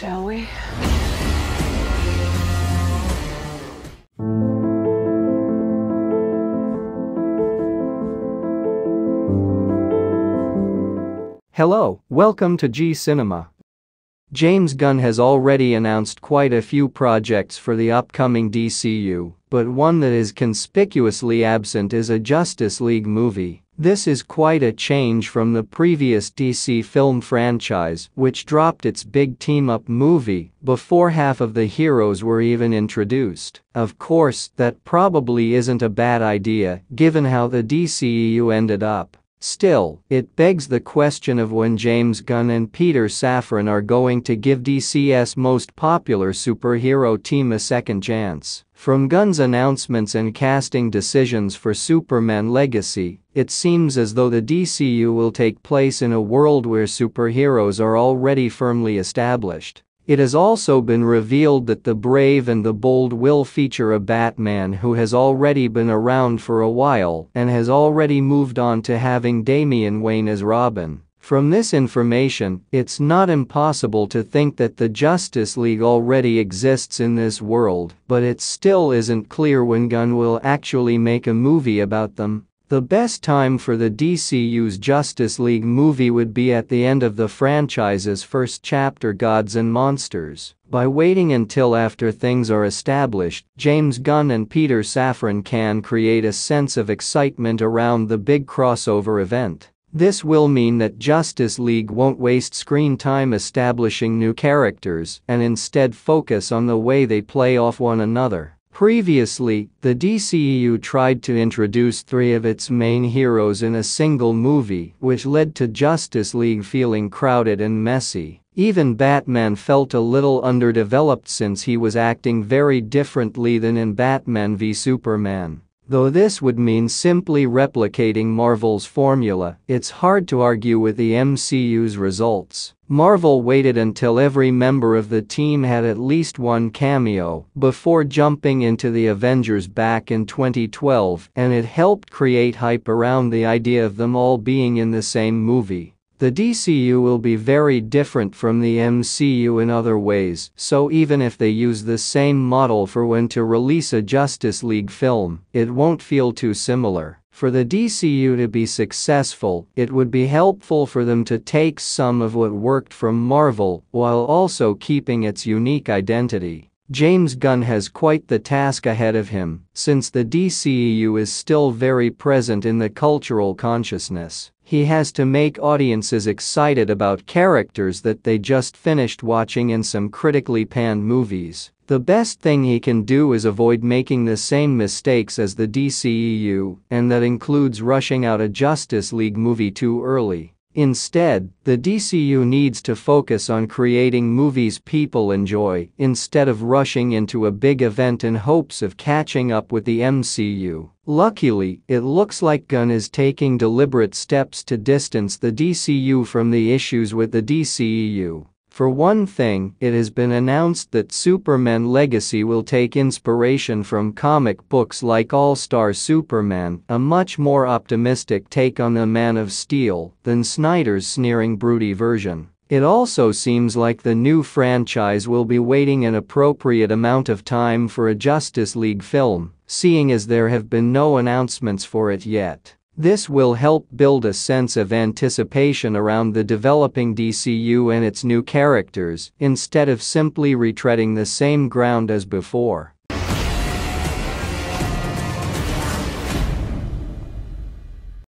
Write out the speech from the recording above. Shall we? Hello, welcome to G Cinema. James Gunn has already announced quite a few projects for the upcoming DCU, but one that is conspicuously absent is a Justice League movie. This is quite a change from the previous DC film franchise, which dropped its big team-up movie before half of the heroes were even introduced. Of course, that probably isn't a bad idea, given how the DCEU ended up. Still, it begs the question of when James Gunn and Peter Safran are going to give DC's most popular superhero team a second chance. From Gunn's announcements and casting decisions for Superman Legacy, it seems as though the DCU will take place in a world where superheroes are already firmly established. It has also been revealed that the Brave and the Bold will feature a Batman who has already been around for a while and has already moved on to having Damian Wayne as Robin. From this information, it's not impossible to think that the Justice League already exists in this world, but it still isn't clear when Gunn will actually make a movie about them. The best time for the DCU's Justice League movie would be at the end of the franchise's first chapter, Gods and Monsters. By waiting until after things are established, James Gunn and Peter Safran can create a sense of excitement around the big crossover event. This will mean that Justice League won't waste screen time establishing new characters and instead focus on the way they play off one another. Previously, the DCEU tried to introduce three of its main heroes in a single movie, which led to Justice League feeling crowded and messy. Even Batman felt a little underdeveloped since he was acting very differently than in Batman v Superman. Though this would mean simply replicating Marvel's formula, it's hard to argue with the MCU's results. Marvel waited until every member of the team had at least one cameo before jumping into the Avengers back in 2012, and it helped create hype around the idea of them all being in the same movie. The DCU will be very different from the MCU in other ways, so even if they use the same model for when to release a Justice League film, it won't feel too similar. For the DCU to be successful, it would be helpful for them to take some of what worked from Marvel while also keeping its unique identity. James Gunn has quite the task ahead of him, since the DCEU is still very present in the cultural consciousness. He has to make audiences excited about characters that they just finished watching in some critically panned movies. The best thing he can do is avoid making the same mistakes as the DCEU, and that includes rushing out a Justice League movie too early. Instead, the DCU needs to focus on creating movies people enjoy instead of rushing into a big event in hopes of catching up with the MCU. Luckily, it looks like Gunn is taking deliberate steps to distance the DCU from the issues with the DCEU. For one thing, it has been announced that Superman Legacy will take inspiration from comic books like All-Star Superman, a much more optimistic take on the Man of Steel than Snyder's sneering, broody version. It also seems like the new franchise will be waiting an appropriate amount of time for a Justice League film, seeing as there have been no announcements for it yet. This will help build a sense of anticipation around the developing DCU and its new characters, instead of simply retreading the same ground as before.